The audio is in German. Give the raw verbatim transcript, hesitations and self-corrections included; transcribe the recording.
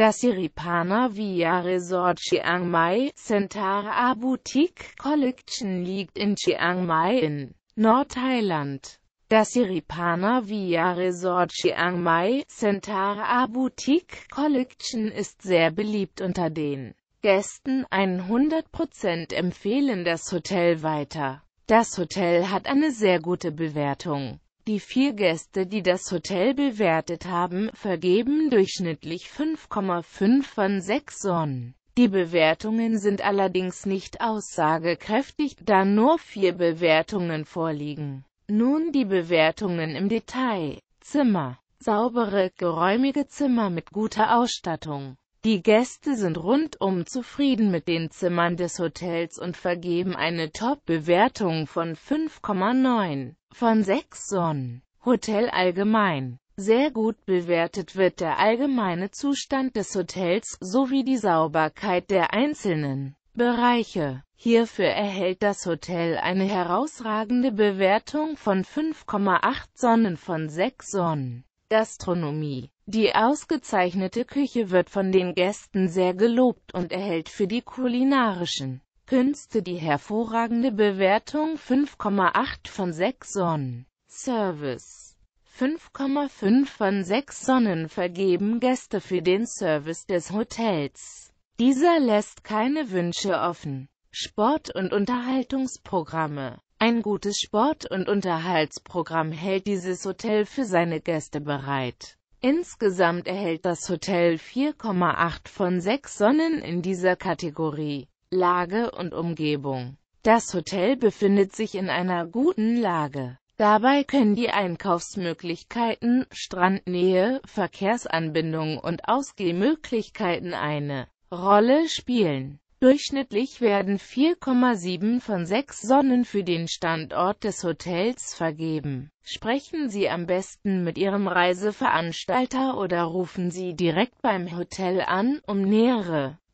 Das Siripanna Villa Resort Chiang Mai Centara Boutique Collection liegt in Chiang Mai in Nordthailand. Das Siripanna Villa Resort Chiang Mai Centara Boutique Collection ist sehr beliebt unter den Gästen. hundert Prozent empfehlen das Hotel weiter. Das Hotel hat eine sehr gute Bewertung. Die vier Gäste, die das Hotel bewertet haben, vergeben durchschnittlich fünf Komma fünf von sechs Sonnen. Die Bewertungen sind allerdings nicht aussagekräftig, da nur vier Bewertungen vorliegen. Nun die Bewertungen im Detail. Zimmer. Saubere, geräumige Zimmer mit guter Ausstattung. Die Gäste sind rundum zufrieden mit den Zimmern des Hotels und vergeben eine Top-Bewertung von fünf Komma neun von sechs Sonnen. Hotel allgemein. Sehr gut bewertet wird der allgemeine Zustand des Hotels sowie die Sauberkeit der einzelnen Bereiche. Hierfür erhält das Hotel eine herausragende Bewertung von fünf Komma acht Sonnen von sechs Sonnen. Gastronomie. Die ausgezeichnete Küche wird von den Gästen sehr gelobt und erhält für die kulinarischen Künste die hervorragende Bewertung fünf Komma acht von sechs Sonnen. Service. fünf Komma fünf von sechs Sonnen vergeben Gäste für den Service des Hotels. Dieser lässt keine Wünsche offen. Sport- und Unterhaltungsprogramme. Ein gutes Sport- und Unterhaltsprogramm hält dieses Hotel für seine Gäste bereit. Insgesamt erhält das Hotel vier Komma acht von sechs Sonnen in dieser Kategorie. Lage und Umgebung. Das Hotel befindet sich in einer guten Lage. Dabei können die Einkaufsmöglichkeiten, Strandnähe, Verkehrsanbindung und Ausgehmöglichkeiten eine Rolle spielen. Durchschnittlich werden vier Komma sieben von sechs Sonnen für den Standort des Hotels vergeben. Sprechen Sie am besten mit Ihrem Reiseveranstalter oder rufen Sie direkt beim Hotel an, um nähere